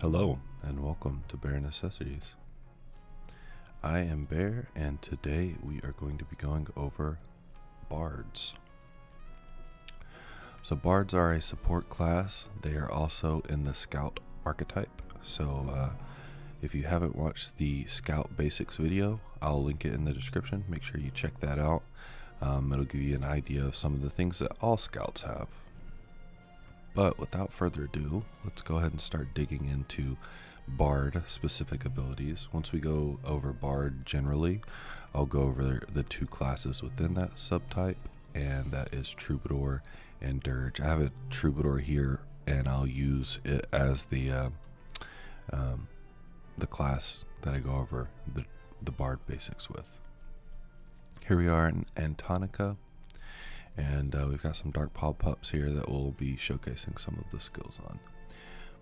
Hello and welcome to Bear Necessities. I am Bear and today we are going to be going over bards. So bards are a support class. They are also in the Scout archetype. So if you haven't watched the Scout Basics video, I'll link it in the description. Make sure you check that out. It'll give you an idea of some of the things that all Scouts have. But without further ado, let's go ahead and start digging into Bard specific abilities. Once we go over Bard generally, I'll go over the two classes within that subtype, and that is Troubadour and Dirge. I have a Troubadour here, and I'll use it as the class that I go over the Bard basics with. Here we are in Antonica. And we've got some Dark Paw Pups here that we'll be showcasing some of the skills on.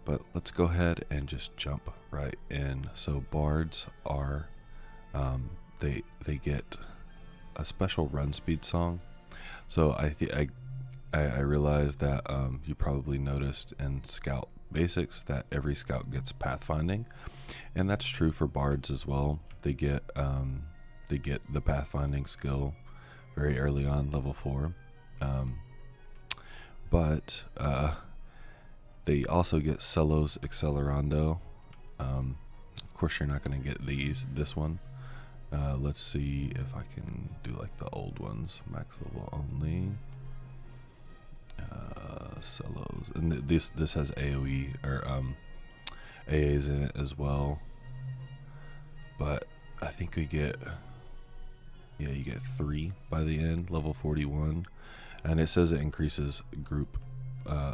But let's go ahead and just jump right in. So bards are, they get a special run speed song. So I realized that you probably noticed in Scout Basics that every Scout gets Pathfinding, and that's true for bards as well. They get the Pathfinding skill very early on, level 4. But they also get Selo's Accelerando. Of course, you're not going to get this one. Let's see if I can do like the old ones, max level only. Selo's, and this has AOE or AAs in it as well. But I think we get. Yeah, you get 3 by the end, level 41, and it says it increases group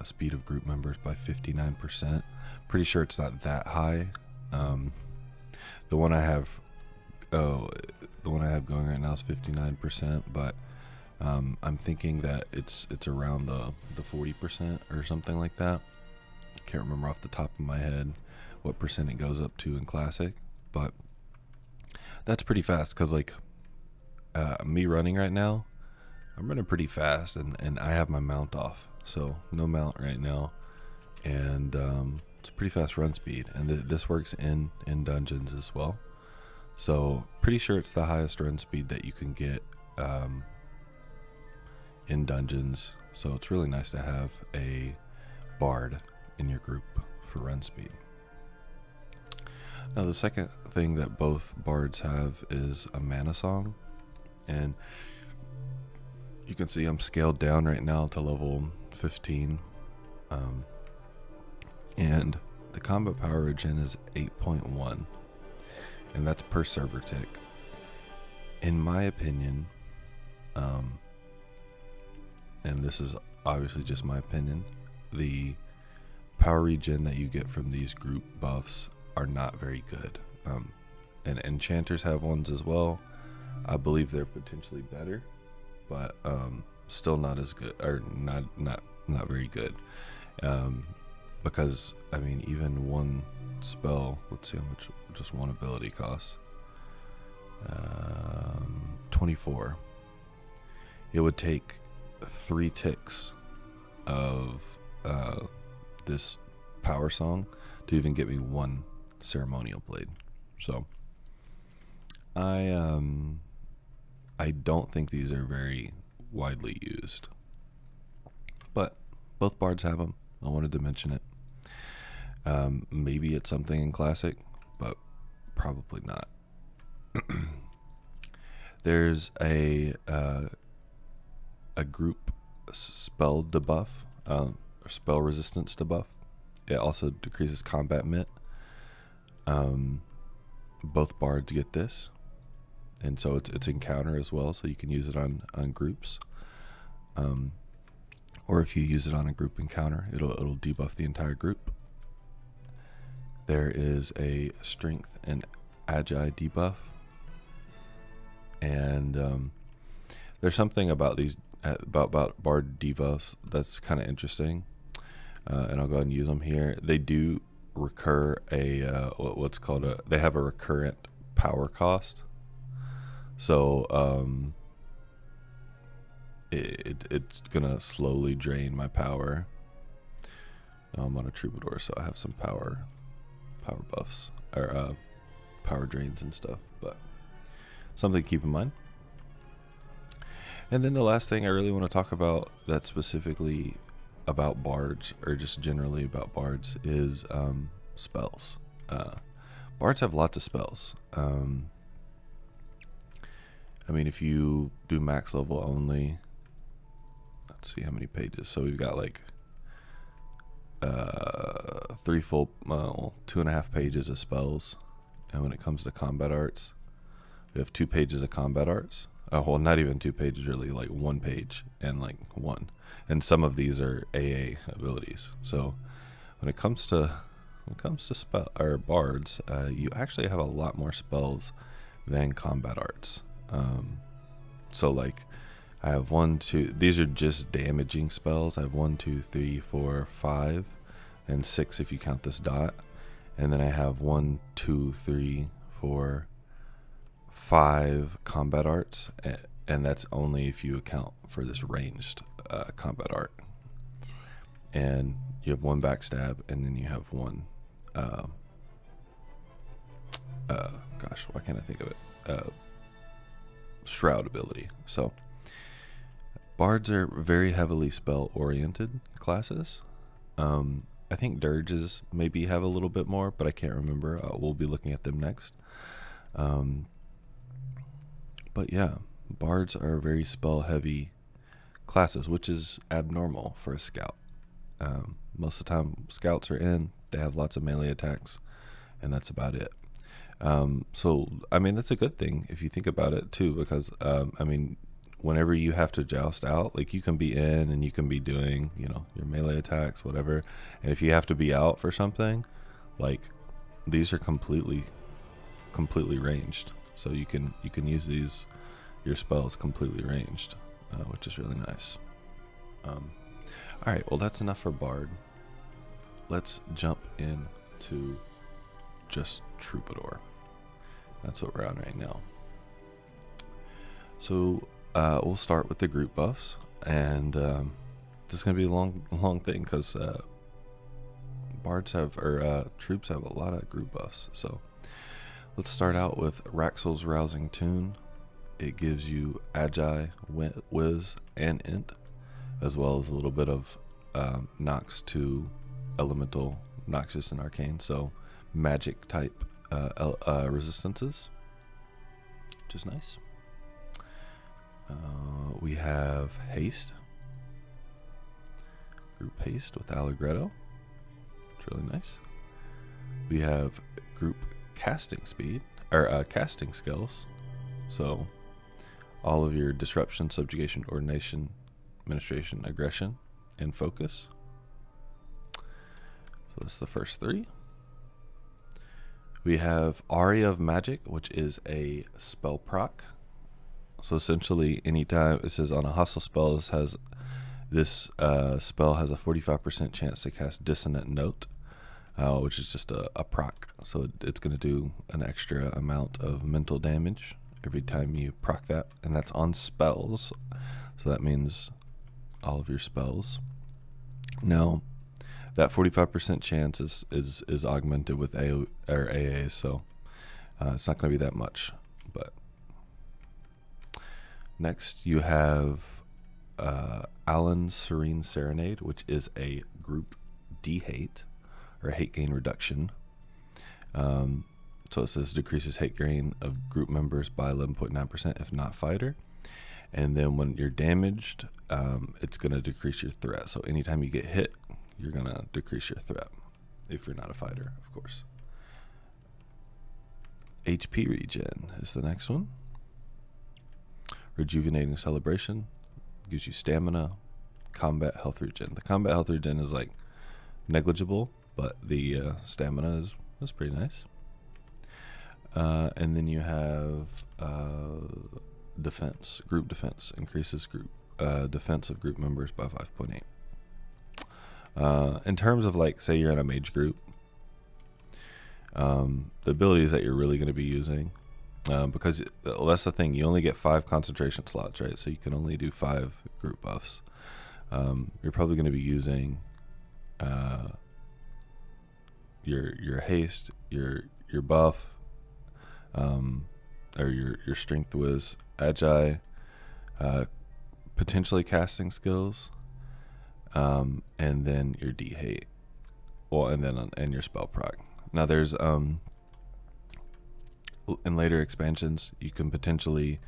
speed of group members by 59%. Pretty sure it's not that high. The one I have, going right now is 59%, but I'm thinking that it's around the 40% or something like that. I can't remember off the top of my head what percent it goes up to in Classic, but that's pretty fast because like. Me running right now, I'm running pretty fast, and I have my mount off, so no mount right now, and it's pretty fast run speed, and this works in dungeons as well. So pretty sure it's the highest run speed that you can get in dungeons. So it's really nice to have a bard in your group for run speed. Now the second thing that both bards have is a mana song. And you can see I'm scaled down right now to level 15. And the combat power regen is 8.1. And that's per server tick. In my opinion, and this is obviously just my opinion, the power regen that you get from these group buffs are not very good. And enchanters have ones as well. I believe they're potentially better, but still not as good, or not very good, because I mean even one spell. Let's see how much just one ability costs. 24. It would take 3 ticks of this power song to even get me 1 ceremonial blade. So I don't think these are very widely used, but both bards have them. I wanted to mention it. Maybe it's something in Classic, but probably not. There's a group spell debuff, or spell resistance debuff. It also decreases combat mit. Both bards get this. And so it's encounter as well, so you can use it on groups, or if you use it on a group encounter, it'll debuff the entire group. There is a strength and agi debuff, and there's something about these about bard debuffs that's kind of interesting, and I'll go ahead and use them here. They do recur a what's called a they have a recurrent power cost. So it's gonna slowly drain my power. Now I'm on a Troubadour, so I have some power power buffs or power drains and stuff, but something to keep in mind. And then the last thing I really want to talk about that's specifically about bards, or just generally about bards, is spells. Bards have lots of spells. I mean, if you do max level only, let's see how many pages. So we've got like 2.5 pages of spells. And when it comes to combat arts, we have 2 pages of combat arts. Oh, well, not even 2 pages, really, like 1 page and like 1. And some of these are AA abilities. So when it comes to spell or bards, you actually have a lot more spells than combat arts. So like I have 1, 2, these are just damaging spells. I have 1, 2, 3, 4, 5, and 6 if you count this dot. And then I have 1, 2, 3, 4, 5 combat arts, and that's only if you account for this ranged combat art. And you have 1 backstab, and then you have 1 gosh, why can't I think of it, shroud ability. So bards are very heavily spell oriented classes. I think dirges maybe have a little bit more, but I can't remember. We'll be looking at them next. But yeah, bards are very spell heavy classes, which is abnormal for a scout. Most of the time scouts are in, they have lots of melee attacks, and that's about it. So I mean, that's a good thing if you think about it too, because I mean, whenever you have to joust out, like, you can be in and you can be doing, you know, your melee attacks, whatever, and if you have to be out for something, like, these are completely ranged, so you can use these, your spells, completely ranged, which is really nice. All right, well, that's enough for Bard. Let's jump into just Troubadour. That's what we're on right now. So we'll start with the group buffs, and this is gonna be a long thing, because bards have, or troops have a lot of group buffs. So let's start out with Raxxyl's Rousing Tune. It gives you Agi, Wiz, and Int, as well as a little bit of Nox to Elemental, Noxious, and Arcane, so magic type resistances, which is nice. We have Haste, Group Haste with Allegretto, which is really nice. We have Group Casting Speed, or Casting Skills, so all of your Disruption, Subjugation, Ordination, Administration, Aggression, and Focus. So that's the first 3. We have Aria of Magic, which is a spell proc. So essentially, anytime it says on a hostile spell, this has a 45% chance to cast Dissonant Note, which is just a proc. So it's going to do an extra amount of mental damage every time you proc that, and that's on spells. So that means all of your spells. Now, that 45% chance is augmented with AA, so it's not going to be that much. But next, you have Alin's Serene Serenade, which is a Group D hate, or hate gain reduction. So it says decreases hate gain of group members by 11.9% if not fighter. And then when you're damaged, it's going to decrease your threat. So anytime you get hit, you're going to decrease your threat, if you're not a fighter, of course. HP regen is the next one. Rejuvenating Celebration gives you stamina, combat health regen. The combat health regen is like negligible, but the stamina is pretty nice. And then you have defense, group defense, increases group defense of group members by 5.8. In terms of, like, say you're in a mage group, the abilities that you're really going to be using, because that's the thing, you only get 5 concentration slots, right? So you can only do 5 group buffs. You're probably going to be using your haste, your buff, or your strength whiz, agi, potentially casting skills, and then your D hate, well, and then and your spell proc. Now there's in later expansions you can potentially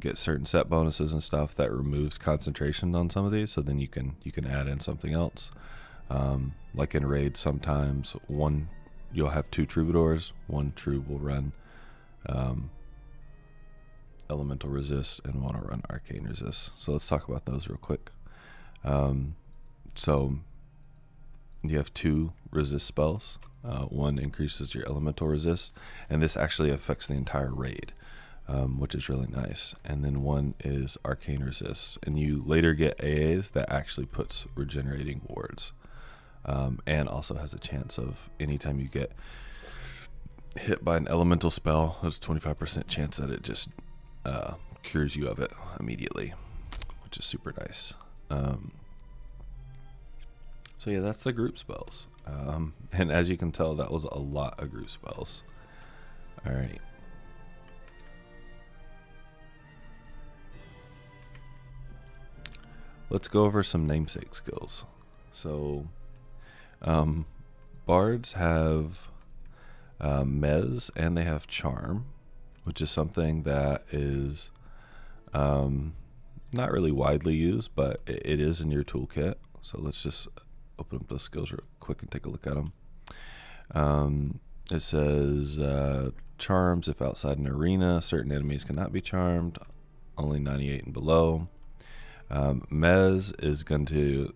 get certain set bonuses and stuff that removes concentration on some of these. So then you can add in something else. Like in raids, sometimes you'll have 2 troubadours. 1 troub will run elemental resist, and 1 will run arcane resist. So let's talk about those real quick. So you have 2 resist spells. 1 increases your elemental resist, and this actually affects the entire raid, which is really nice. And then 1 is arcane resist, and you later get AAs that actually puts regenerating wards, and also has a chance of anytime you get hit by an elemental spell, there's a 25% chance that it just cures you of it immediately, which is super nice. So yeah, that's the group spells. And as you can tell, that was a lot of group spells. All right. Let's go over some namesake skills. So bards have mez, and they have charm, which is something that is not really widely used, but it is in your toolkit. So let's just open up those skills real quick and take a look at them. It says charms, if outside an arena, certain enemies cannot be charmed, only 98 and below. Mez is going to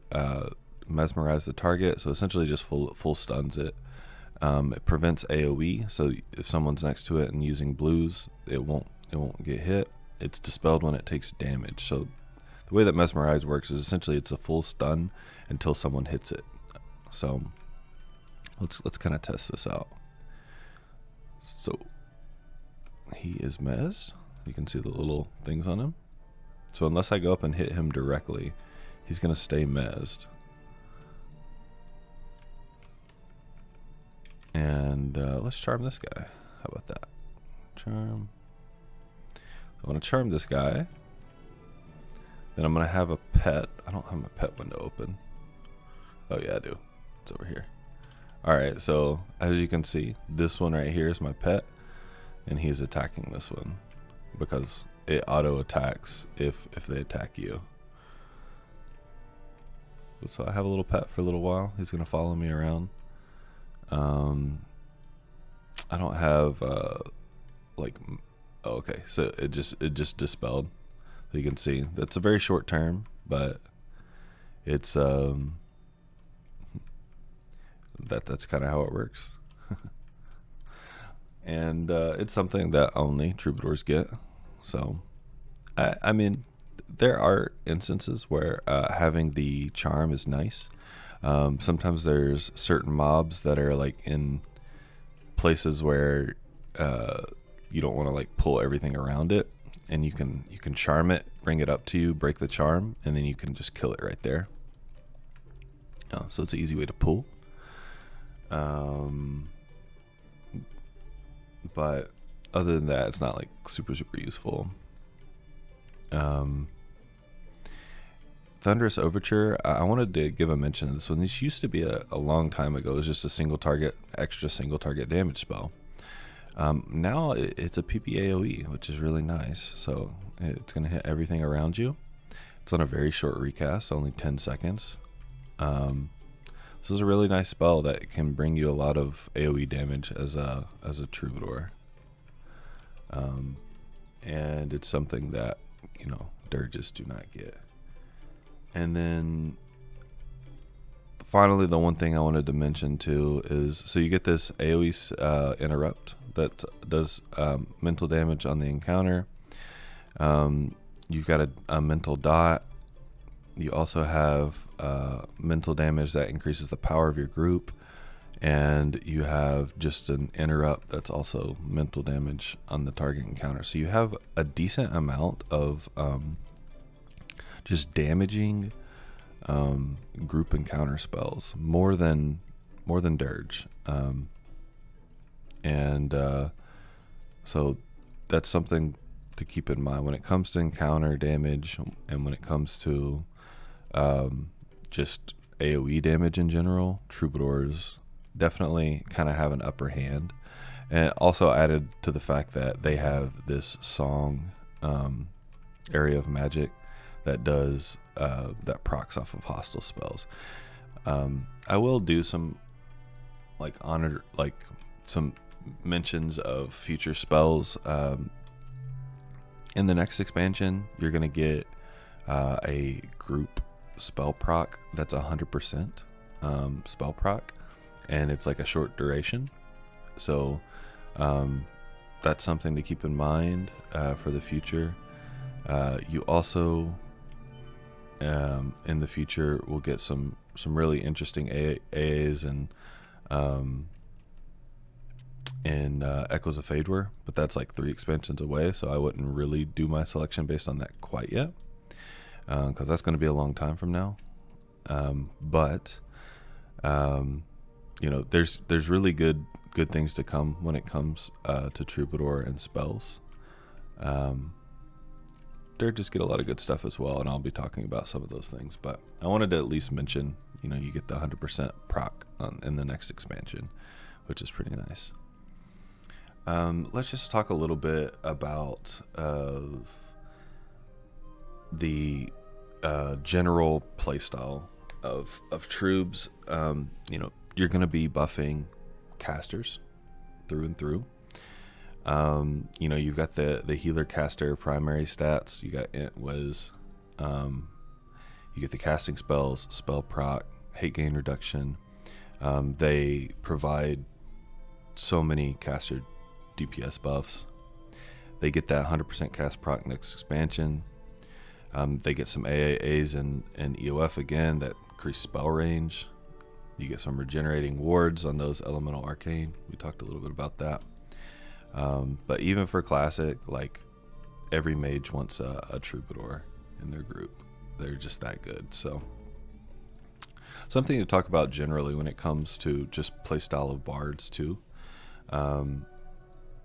mesmerize the target, so essentially just full stuns it. It prevents AoE, so if someone's next to it and using blues, it won't get hit. It's dispelled when it takes damage. So the way that mesmerize works is essentially it's a full stun until someone hits it. So let's kind of test this out. So he is mezz. You can see the little things on him. So unless I go up and hit him directly, he's gonna stay mezzed. And let's charm this guy. How about that? Charm. I want to charm this guy. Then I'm going to have a pet. I don't have my pet window open. Oh yeah, I do. It's over here. All right, so as you can see, this one right here is my pet, and he's attacking this one because it auto attacks if they attack you. So I have a little pet for a little while. He's going to follow me around. I don't have like, oh, okay, so it just dispelled. You can see that's a very short term, but it's that's kind of how it works. And it's something that only troubadours get. So I mean, there are instances where having the charm is nice. Sometimes there's certain mobs that are like in places where you don't want to like pull everything around it, and you can charm it, bring it up to you, break the charm, and then you can just kill it right there. So it's an easy way to pull. But other than that, it's not like super useful. Thunderous Overture, I wanted to give a mention to this one. This used to be a long time ago. It was just a single target, extra single target damage spell. Now it's a PPAoE, which is really nice. So it's going to hit everything around you. It's on a very short recast, only 10 seconds. This is a really nice spell that can bring you a lot of AoE damage as a troubadour. And it's something that, you know, dirges do not get. And then finally, the one thing I wanted to mention too is, so you get this AoE interrupt that does mental damage on the encounter. You've got a mental dot. You also have mental damage that increases the power of your group, and you have just an interrupt that's also mental damage on the target encounter. So you have a decent amount of just damaging group encounter spells, more than more than Dirge. So that's something to keep in mind when it comes to encounter damage and when it comes to just AoE damage in general. Troubadours definitely kind of have an upper hand, and also added to the fact that they have this song, Aria of Magic, that does that procs off of hostile spells. I will do some some mentions of future spells. In the next expansion, you're gonna get a group spell proc that's 100% spell proc, and it's like a short duration. So that's something to keep in mind for the future. You also in the future will get some really interesting AAs and Echoes of Faydwer, but that's like 3 expansions away, so I wouldn't really do my selection based on that quite yet, because that's going to be a long time from now. You know, there's really good things to come when it comes to Troubadour and spells. Dirge just get a lot of good stuff as well, and I'll be talking about some of those things, but I wanted to at least mention, you know, you get the 100% proc in the next expansion, which is pretty nice. Let's just talk a little bit about the general playstyle of Troubs. You know, you're going to be buffing casters through and through. You know, you've got the healer caster primary stats. You got you get the casting spells, spell proc, hate gain reduction. They provide so many caster DPS buffs. They get that 100% cast proc next expansion. They get some AAs and EOF again that increase spell range. You get some regenerating wards on those elemental arcane. We talked a little bit about that. But even for classic, like, every mage wants a Troubadour in their group. They're just that good. So something to talk about generally when it comes to just playstyle of bards too.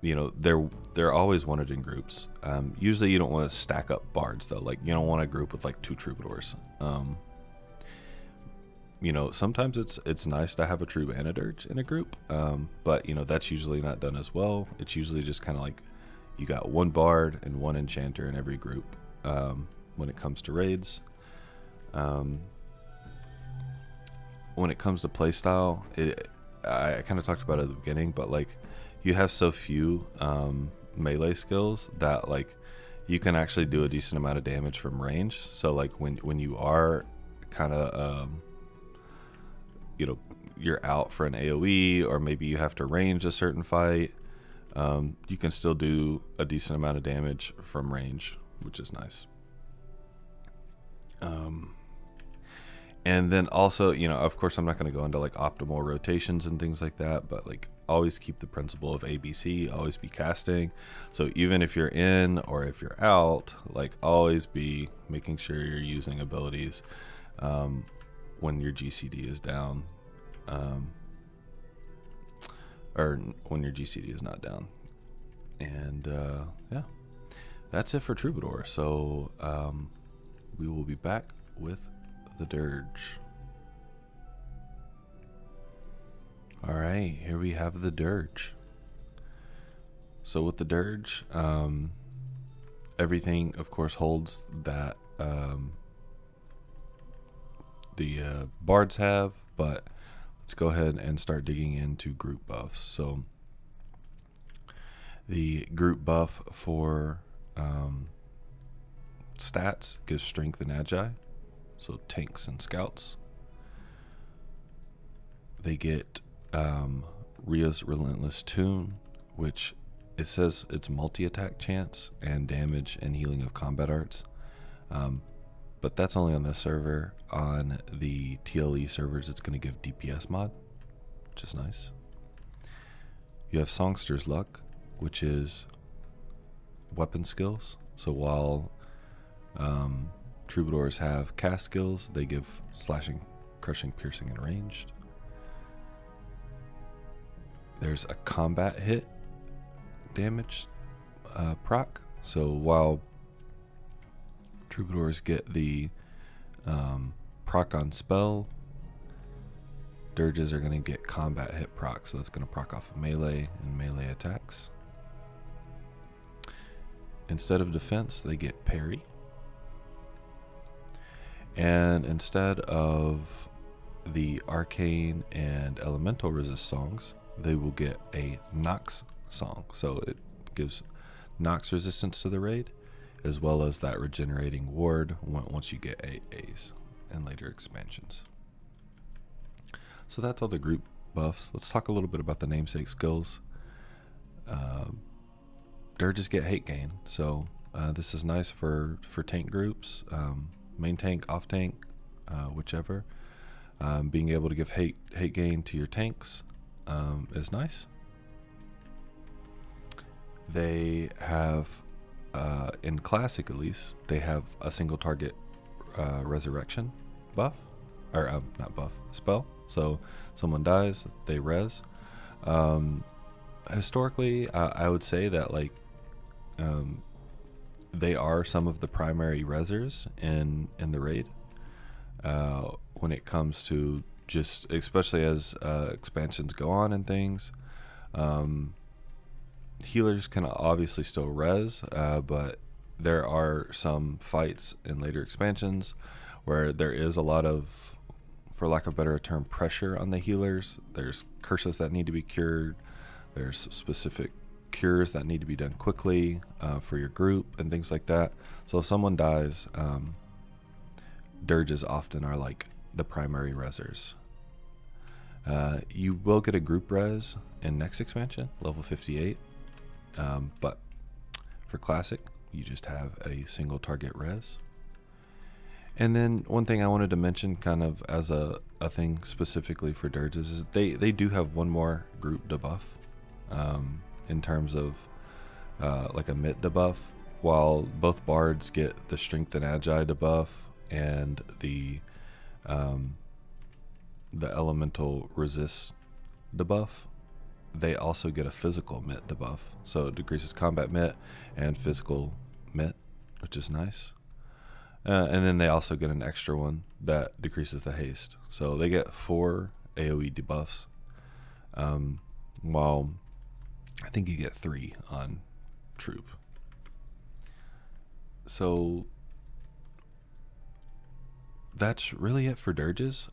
You know, they're always wanted in groups. Usually you don't want to stack up bards though. Like, you don't want a group with like 2 Troubadours. You know, sometimes it's nice to have a Troub and a Dirge in a group, but you know, that's usually not done as well. It's usually just kind of like you got 1 Bard and 1 Enchanter in every group when it comes to raids. When it comes to playstyle, I kind of talked about it at the beginning, but like, you have so few melee skills that like you can actually do a decent amount of damage from range. So like when you are kind of you know, you're out for an AoE, or maybe you have to range a certain fight, you can still do a decent amount of damage from range, which is nice. And then also, you know, of course I'm not going to go into like optimal rotations and things like that, but like, always keep the principle of ABC, always be casting. So even if you're in or if you're out, like, always be making sure you're using abilities when your GCD is down, or when your GCD is not down. And yeah, that's it for Troubadour. So we will be back with the Dirge. All right, here we have the Dirge. So with the Dirge, everything of course holds that the bards have, but let's go ahead and start digging into group buffs. So the group buff for stats gives strength and agi, so tanks and scouts. They get Rhea's Relentless Tune, which it says it's multi-attack chance and damage and healing of combat arts. But that's only on this server. On the TLE servers, it's going to give DPS mod, which is nice. You have Songster's Luck, which is weapon skills. So while Troubadours have cast skills, they give slashing, crushing, piercing, and ranged. There's a combat hit damage proc. So while Troubadours get the proc on spell, Dirges are going to get combat hit proc. So that's going to proc off of melee and melee attacks. Instead of defense, they get parry. And instead of the arcane and elemental resist songs, they will get a Nox song. So it gives Nox resistance to the raid, as well as that regenerating ward once you get AAs and later expansions. So that's all the group buffs. Let's talk a little bit about the namesake skills. Dirges get hate gain, so this is nice for tank groups, main tank, off tank, whichever. Being able to give hate gain to your tanks is nice. They have, in Classic at least, they have a single target resurrection buff, or not buff, spell. So someone dies, they res. Historically, I would say that like they are some of the primary resers in the raid when it comes to just, especially as expansions go on and things. Healers can obviously still res, but there are some fights in later expansions where there is a lot of, for lack of a better term, pressure on the healers. There's curses that need to be cured. There's specific cures that need to be done quickly for your group and things like that. So if someone dies, Dirges often are like the primary resers. You will get a group res in next expansion, level 58. But for Classic, you just have a single target res. And then one thing I wanted to mention kind of as a thing specifically for Dirges is they do have one more group debuff in terms of like a mid debuff. While both bards get the strength and agile debuff and the elemental resist debuff, they also get a physical mit debuff, so it decreases combat mit and physical mit, which is nice. And then they also get an extra one that decreases the haste, so they get 4 AoE debuffs, while I think you get 3 on troop. So that's really it for Dirges.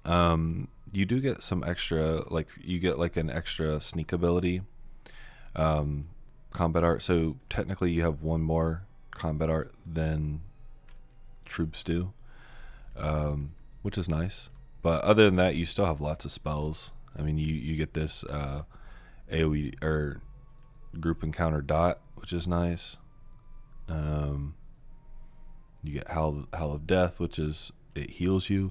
You do get some extra, like you get like an extra sneak ability, combat art. So technically you have one more combat art than troops do, which is nice. But other than that, you still have lots of spells. I mean, you get this AoE or group encounter dot, which is nice. You get Howl of Death, which is, it heals you.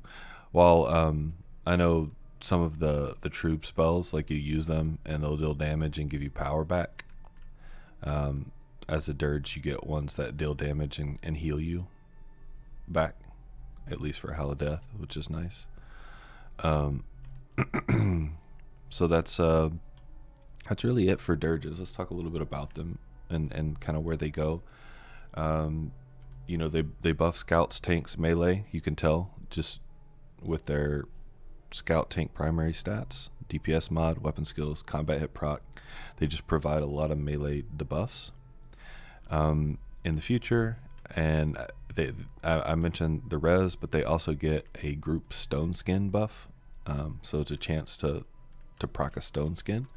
While I know some of the troop spells, like you use them and they'll deal damage and give you power back. As a Dirge, you get ones that deal damage and heal you back, at least for Howl of Death, which is nice. So that's really it for Dirges. Let's talk a little bit about them and kind of where they go. You know, they buff scouts, tanks, melee. You can tell just with their scout tank primary stats, DPS mod, weapon skills, combat hit proc. They just provide a lot of melee debuffs in the future. And I mentioned the res, but they also get a group stone skin buff. So it's a chance to proc a stone skin.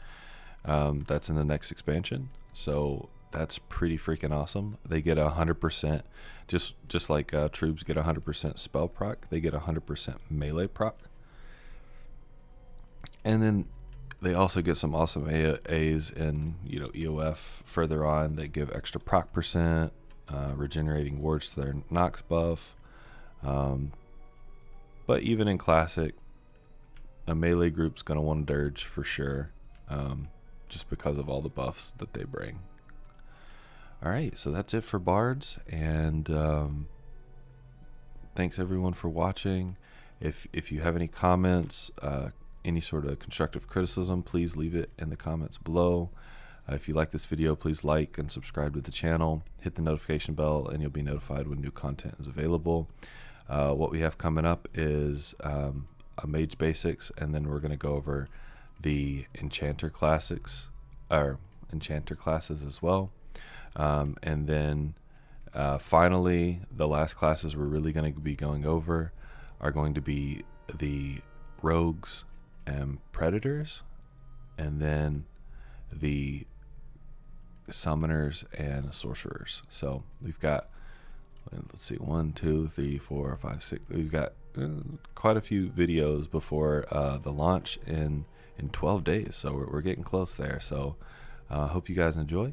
That's in the next expansion, so that's pretty freaking awesome. They get 100%, just like troops get 100% spell proc, they get 100% melee proc. And then they also get some awesome A's in, you know, EOF further on. They give extra proc percent, regenerating wards to their Nox buff. But even in Classic, a melee group's gonna want to Dirge for sure. Just because of all the buffs that they bring. All right, so that's it for bards, and thanks everyone for watching. If you have any comments, any sort of constructive criticism, please leave it in the comments below. If you like this video, please like and subscribe to the channel. Hit the notification bell and you'll be notified when new content is available. What we have coming up is a Mage Basics, and then we're going to go over the Enchanter Classics, or Enchanter classes as well. And then finally, the last classes we're really going to be going over are going to be the Rogues and Predators, and then the Summoners and Sorcerers. So we've got, let's see, 1, 2, 3, 4, 5, 6, we've got quite a few videos before the launch in 12 days, so we're getting close there. So I hope you guys enjoy,